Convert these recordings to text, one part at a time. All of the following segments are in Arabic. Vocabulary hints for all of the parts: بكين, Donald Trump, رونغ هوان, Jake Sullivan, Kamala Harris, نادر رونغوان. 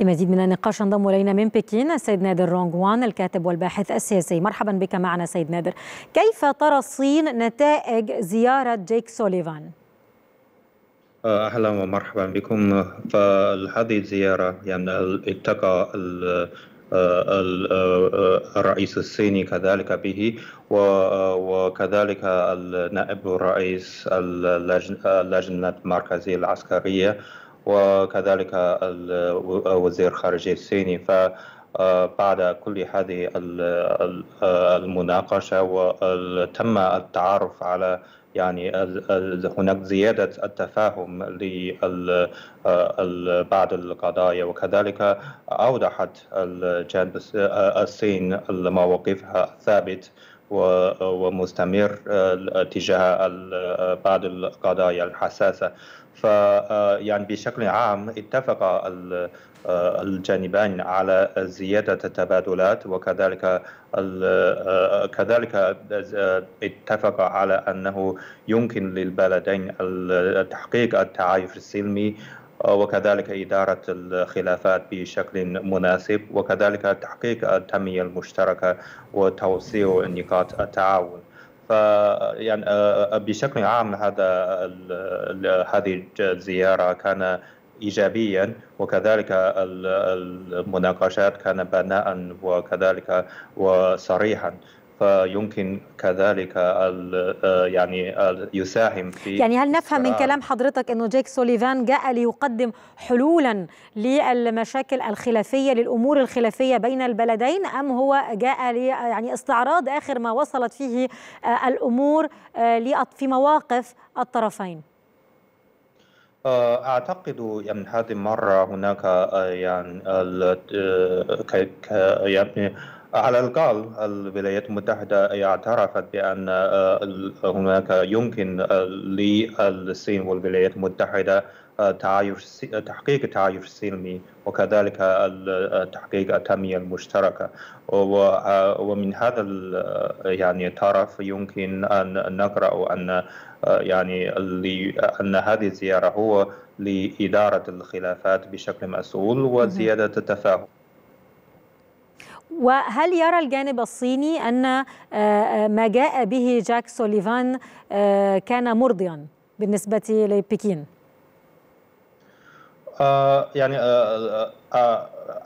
لمزيد من النقاش ينضم الينا من بكين السيد نادر رونغوان الكاتب والباحث السياسي. مرحبا بك معنا سيد نادر. كيف ترى الصين نتائج زيارة جيك سوليفان؟ اهلا ومرحبا بكم. فهذه الزيارة يعني التقى الرئيس الصيني كذلك به وكذلك النائب الرئيس اللجنة المركزية العسكرية وكذلك وزير الخارجية الصيني. فبعد كل هذه المناقشة وتم التعرف على يعني هناك زيادة التفاهم لبعض القضايا، وكذلك أوضحت الجانب الصين مواقفها الثابت ومستمر تجاه بعض القضايا الحساسة. فيعني بشكل عام اتفق الجانبان على زيادة التبادلات، وكذلك اتفق على أنه يمكن للبلدين تحقيق التعايش السلمي وكذلك إدارة الخلافات بشكل مناسب، وكذلك تحقيق التنمية المشتركة وتوسيع نقاط التعاون. فيعني بشكل عام هذه الزيارة كان إيجابيا، وكذلك المناقشات كان بناء وكذلك وصريحا، فيمكن كذلك يعني يساهم في يعني. هل نفهم من كلام حضرتك أنه جيك سوليفان جاء ليقدم حلولا للمشاكل الخلافية للأمور الخلافية بين البلدين، أم هو جاء لي يعني استعراض آخر ما وصلت فيه الأمور في مواقف الطرفين؟ أعتقد يعني هذه المرة هناك يعني على الأقل الولايات المتحدة اعترفت بأن هناك يمكن للصين والولايات المتحدة تحقيق تعايش سلمي وكذلك تحقيق التنمية المشتركة، ومن هذا يعني الطرف يمكن أن نقرأ أن يعني أن هذه الزيارة هو لإدارة الخلافات بشكل مسؤول وزيادة التفاهم. وهل يرى الجانب الصيني أن ما جاء به جيك سوليفان كان مرضيا بالنسبة لبكين؟ يعني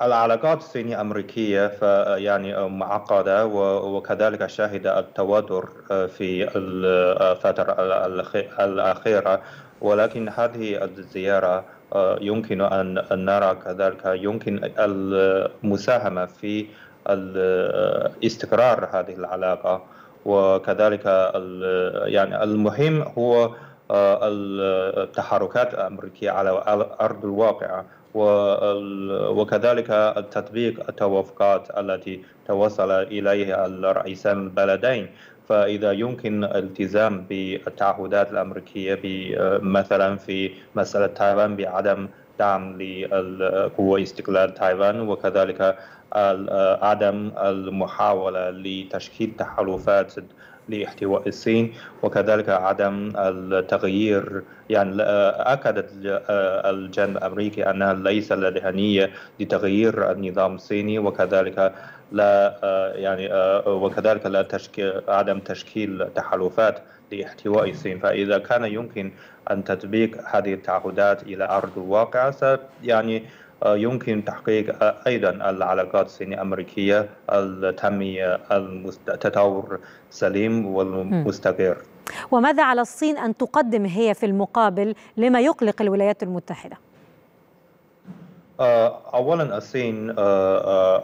العلاقات الصينية أمريكية فيعني معقدة، وكذلك شهد التوتر في الفترة الأخيرة، ولكن هذه الزيارة يمكن أن نرى كذلك يمكن المساهمة في استقرار هذه العلاقة، وكذلك يعني المهم هو التحركات الأمريكية على أرض الواقع وكذلك تطبيق التوافقات التي توصل إليها الرئيسان البلدين. فإذا يمكن الالتزام بالتعهدات الأمريكية مثلا في مسألة تايوان بعدم دعم لقوى استقلال تايوان، وكذلك عدم المحاولة لتشكيل تحالفات لاحتواء الصين، وكذلك عدم التغيير. يعني أكدت الجانب الأمريكي أنها ليس لديها نية لتغيير النظام الصيني، وكذلك لا يعني وكذلك لا عدم تشكيل تحالفات لاحتواء الصين. فإذا كان يمكن أن تطبيق هذه التعهدات إلى أرض الواقع يعني يمكن تحقيق أيضا العلاقات الصينية أمريكية التنمية التطور سليم والمستقر. وماذا على الصين أن تقدم هي في المقابل لما يقلق الولايات المتحدة؟ أولا الصين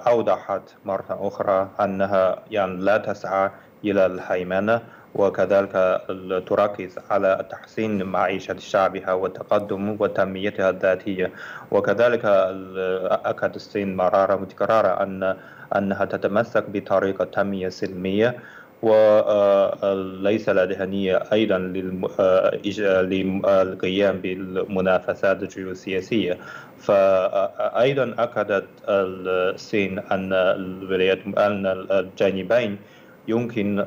أوضحت مرة أخرى أنها يعني لا تسعى إلى الهيمنة، وكذلك تركز على تحسين معيشة شعبها وتقدم وتنميتها الذاتية، وكذلك أكد الصين مرارا متكررة أنها تتمسك بطريقة تنمية سلمية وليس لديها نية أيضا للقيام بالمنافسات الجيوسياسية. فأيضا أكدت الصين أن الجانبين يمكن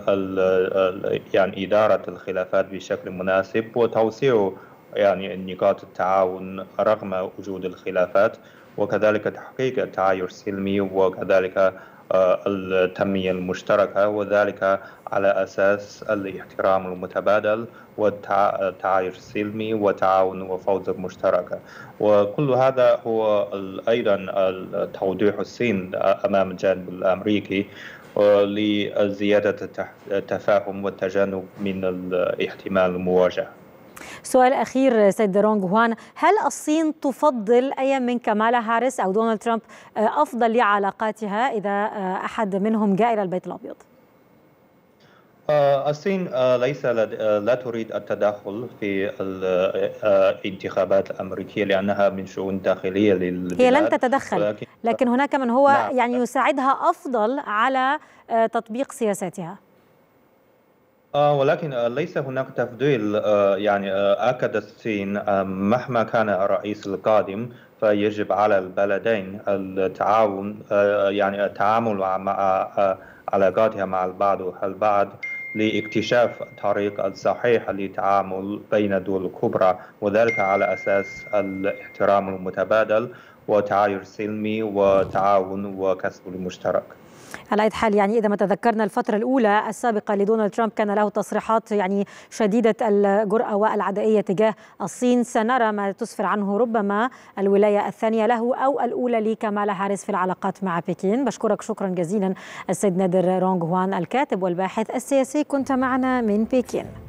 يعني إدارة الخلافات بشكل مناسب وتوسيع يعني نقاط التعاون رغم وجود الخلافات، وكذلك تحقيق التعايش السلمي وكذلك التنمية المشتركة، وذلك على أساس الاحترام المتبادل والتعايش السلمي والتعاون وفوز المشتركة. وكل هذا هو أيضا توضيح الصين أمام الجانب الأمريكي لزيادة التفاهم والتجنب من الاحتمال المواجهة. سؤال أخير سيد رونغ هوان، هل الصين تفضل أي من كمالا هاريس أو دونالد ترامب أفضل لعلاقاتها إذا أحد منهم جاء إلى البيت الأبيض؟ الصين لا تريد التدخل في الانتخابات الأمريكية لأنها من شؤون داخلية للبلاد. هي لن تتدخل، لكن هناك من هو نعم يعني يساعدها أفضل على تطبيق سياساتها. ولكن ليس هناك تفضيل، يعني أكد الصين مهما كان الرئيس القادم فيجب على البلدين التعاون، يعني التعامل مع علاقاتها مع البعض لاكتشاف الطريق الصحيح للتعامل بين الدول الكبرى، وذلك على أساس الاحترام المتبادل وتعايش سلمي وتعاون وكسب المشترك. على أي حال يعني إذا ما تذكرنا الفترة الأولى السابقة لدونالد ترامب كان له تصريحات يعني شديدة الجرأة والعدائية تجاه الصين، سنرى ما تسفر عنه ربما الولاية الثانية له أو الأولى لكمالا هاريس في العلاقات مع بكين. بشكرك شكرا جزيلا السيد نادر رونغ هوان الكاتب والباحث السياسي، كنت معنا من بكين.